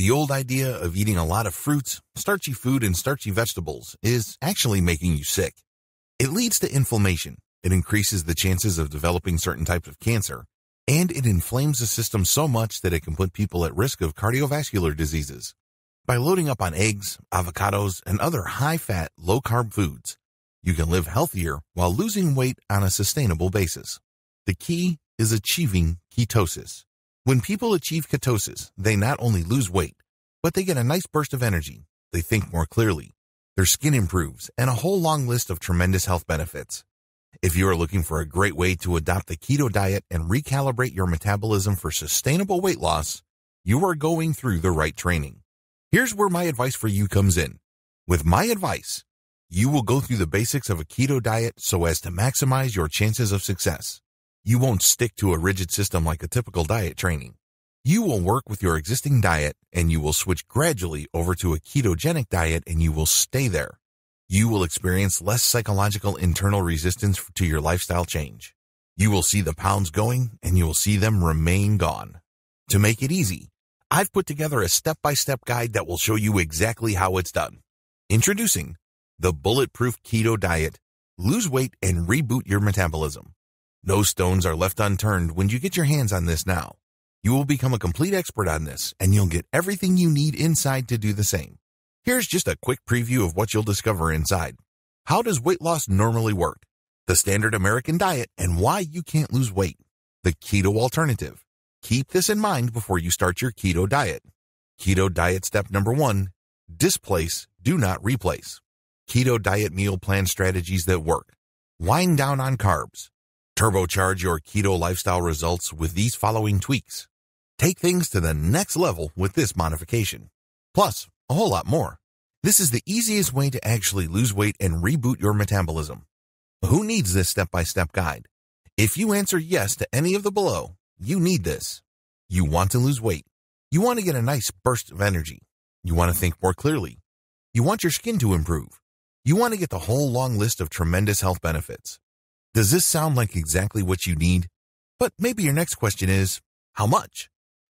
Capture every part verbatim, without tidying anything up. The old idea of eating a lot of fruits, starchy food, and starchy vegetables is actually making you sick. It leads to inflammation, it increases the chances of developing certain types of cancer, and it inflames the system so much that it can put people at risk of cardiovascular diseases. By loading up on eggs, avocados, and other high-fat, low-carb foods, you can live healthier while losing weight on a sustainable basis. The key is achieving ketosis. When people achieve ketosis, they not only lose weight, but they get a nice burst of energy, they think more clearly, their skin improves, and a whole long list of tremendous health benefits. If you are looking for a great way to adopt the keto diet and recalibrate your metabolism for sustainable weight loss, you are going through the right training. Here's where my advice for you comes in. With my advice, you will go through the basics of a keto diet so as to maximize your chances of success. You won't stick to a rigid system like a typical diet training. You will work with your existing diet and you will switch gradually over to a ketogenic diet and you will stay there. You will experience less psychological internal resistance to your lifestyle change. You will see the pounds going and you will see them remain gone. To make it easy, I've put together a step-by-step guide that will show you exactly how it's done. Introducing the Bulletproof Keto Diet. Lose weight and reboot your metabolism. No stones are left unturned when you get your hands on this now. You will become a complete expert on this, and you'll get everything you need inside to do the same. Here's just a quick preview of what you'll discover inside. How does weight loss normally work? The standard American diet and why you can't lose weight. The keto alternative. Keep this in mind before you start your keto diet. Keto diet step number one, displace, do not replace. Keto diet meal plan strategies that work. Wind down on carbs. Turbocharge your keto lifestyle results with these following tweaks. Take things to the next level with this modification. Plus, a whole lot more. This is the easiest way to actually lose weight and reboot your metabolism. Who needs this step-by-step guide? If you answer yes to any of the below, you need this. You want to lose weight. You want to get a nice burst of energy. You want to think more clearly. You want your skin to improve. You want to get the whole long list of tremendous health benefits. Does this sound like exactly what you need? But maybe your next question is, how much?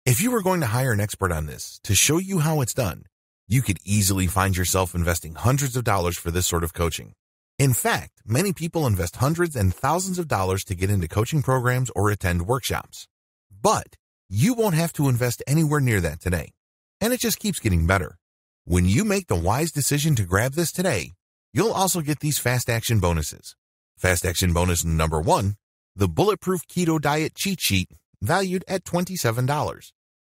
If you were going to hire an expert on this to show you how it's done, you could easily find yourself investing hundreds of dollars for this sort of coaching. In fact, many people invest hundreds and thousands of dollars to get into coaching programs or attend workshops. But you won't have to invest anywhere near that today. And it just keeps getting better. When you make the wise decision to grab this today, you'll also get these fast action bonuses. Fast action bonus number one, the Bulletproof Keto Diet Cheat Sheet, valued at twenty-seven dollars.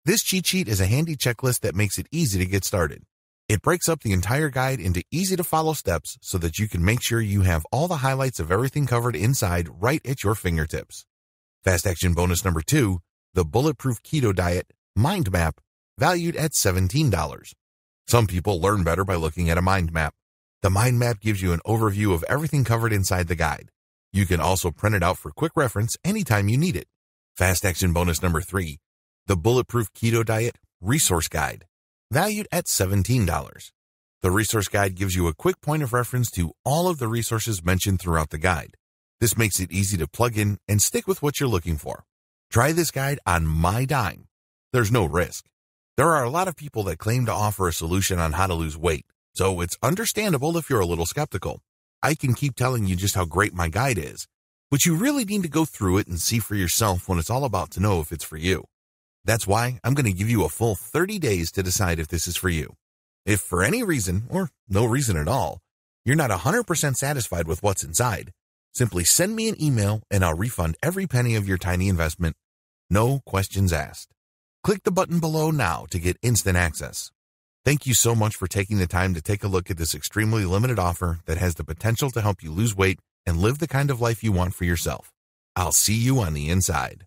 This cheat sheet is a handy checklist that makes it easy to get started. It breaks up the entire guide into easy to follow steps so that you can make sure you have all the highlights of everything covered inside right at your fingertips. Fast action bonus number two, the Bulletproof Keto Diet Mind Map, valued at seventeen dollars. Some people learn better by looking at a mind map. The mind map gives you an overview of everything covered inside the guide. You can also print it out for quick reference anytime you need it. Fast action bonus number three, the Bulletproof Keto Diet Resource Guide, valued at seventeen dollars. The resource guide gives you a quick point of reference to all of the resources mentioned throughout the guide. This makes it easy to plug in and stick with what you're looking for. Try this guide on my dime. There's no risk. There are a lot of people that claim to offer a solution on how to lose weight, so it's understandable if you're a little skeptical. I can keep telling you just how great my guide is, but you really need to go through it and see for yourself what it's all about to know if it's for you. That's why I'm going to give you a full thirty days to decide if this is for you. If for any reason, or no reason at all, you're not one hundred percent satisfied with what's inside, simply send me an email and I'll refund every penny of your tiny investment. No questions asked. Click the button below now to get instant access. Thank you so much for taking the time to take a look at this extremely limited offer that has the potential to help you lose weight and live the kind of life you want for yourself. I'll see you on the inside.